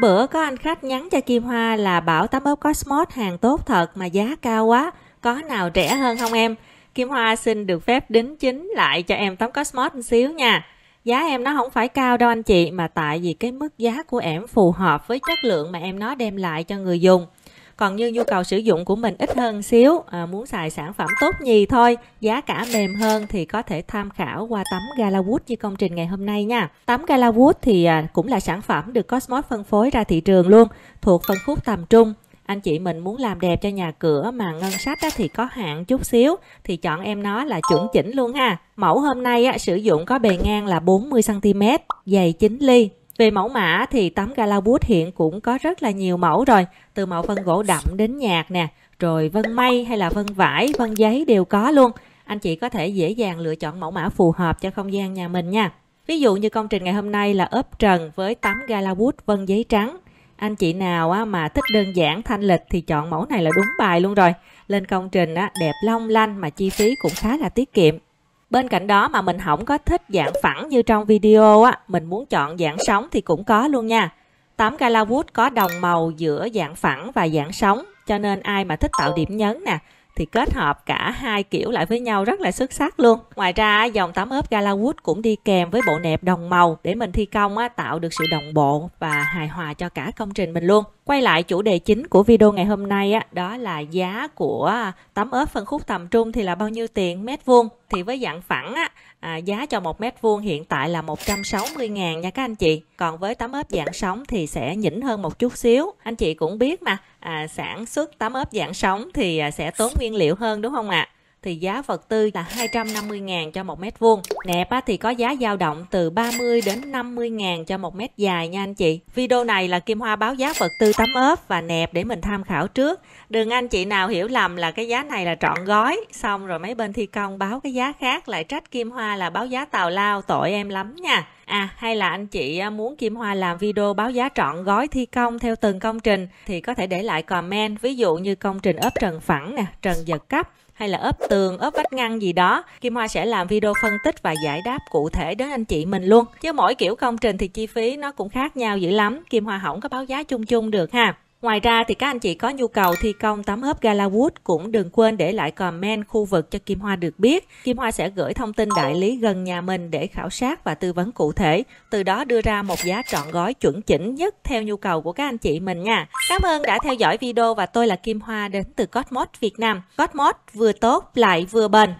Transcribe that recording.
Bữa có anh khách nhắn cho Kim Hoa là bảo tắm ướp Kosmos hàng tốt thật mà giá cao quá, có nào rẻ hơn không em? Kim Hoa xin được phép đính chính lại cho em tắm Kosmos một xíu nha. Giá em nó không phải cao đâu anh chị, mà tại vì cái mức giá của em phù hợp với chất lượng mà em nó đem lại cho người dùng. Còn như nhu cầu sử dụng của mình ít hơn xíu, muốn xài sản phẩm tốt nhì thôi, giá cả mềm hơn thì có thể tham khảo qua tấm Galawood như công trình ngày hôm nay nha. Tấm Galawood thì cũng là sản phẩm được Kosmos phân phối ra thị trường luôn, thuộc phân khúc tầm trung. Anh chị mình muốn làm đẹp cho nhà cửa mà ngân sách thì có hạn chút xíu thì chọn em nó là chuẩn chỉnh luôn ha. Mẫu hôm nay sử dụng có bề ngang là 40cm, dày 9 ly. Về mẫu mã thì tấm Galawood hiện cũng có rất là nhiều mẫu rồi, từ màu vân gỗ đậm đến nhạt nè, rồi vân mây hay là vân vải, vân giấy đều có luôn. Anh chị có thể dễ dàng lựa chọn mẫu mã phù hợp cho không gian nhà mình nha. Ví dụ như công trình ngày hôm nay là ốp trần với tấm Galawood vân giấy trắng. Anh chị nào mà thích đơn giản thanh lịch thì chọn mẫu này là đúng bài luôn rồi. Lên công trình đẹp long lanh mà chi phí cũng khá là tiết kiệm. Bên cạnh đó mà mình không có thích dạng phẳng như trong video mình muốn chọn dạng sóng thì cũng có luôn nha. Tấm Galawood có đồng màu giữa dạng phẳng và dạng sóng, cho nên ai mà thích tạo điểm nhấn nè thì kết hợp cả hai kiểu lại với nhau rất là xuất sắc luôn. Ngoài ra dòng tấm ốp Galawood cũng đi kèm với bộ nẹp đồng màu để mình thi công tạo được sự đồng bộ và hài hòa cho cả công trình mình luôn. Quay lại chủ đề chính của video ngày hôm nay đó là giá của tấm ốp phân khúc tầm trung thì là bao nhiêu tiền mét vuông. Thì với dạng phẳng giá cho 1 mét vuông hiện tại là 160.000 nha các anh chị. Còn với tấm ốp dạng sóng thì sẽ nhỉnh hơn một chút xíu. Anh chị cũng biết mà, sản xuất tấm ốp dạng sóng thì sẽ tốn nguyên liệu hơn đúng không ạ? Thì giá vật tư là 250.000 cho 1 mét vuông. Nẹp thì có giá dao động từ 30 đến 50.000 cho 1 mét dài nha anh chị. Video này là Kim Hoa báo giá vật tư tấm ốp và nẹp để mình tham khảo trước. Đừng anh chị nào hiểu lầm là cái giá này là trọn gói, xong rồi mấy bên thi công báo cái giá khác lại trách Kim Hoa là báo giá tào lao, tội em lắm nha. Hay là anh chị muốn Kim Hoa làm video báo giá trọn gói thi công theo từng công trình thì có thể để lại comment, ví dụ như công trình ốp trần phẳng nè, trần giật cấp hay là ốp tường, ốp vách ngăn gì đó. Kim Hoa sẽ làm video phân tích và giải đáp cụ thể đến anh chị mình luôn. Chứ mỗi kiểu công trình thì chi phí nó cũng khác nhau dữ lắm, Kim Hoa không có báo giá chung chung được ha. Ngoài ra thì các anh chị có nhu cầu thi công tấm ốp Galawood cũng đừng quên để lại comment khu vực cho Kim Hoa được biết. Kim Hoa sẽ gửi thông tin đại lý gần nhà mình để khảo sát và tư vấn cụ thể. Từ đó đưa ra một giá trọn gói chuẩn chỉnh nhất theo nhu cầu của các anh chị mình nha. Cảm ơn đã theo dõi video và tôi là Kim Hoa đến từ Kosmos Việt Nam. Kosmos vừa tốt lại vừa bền.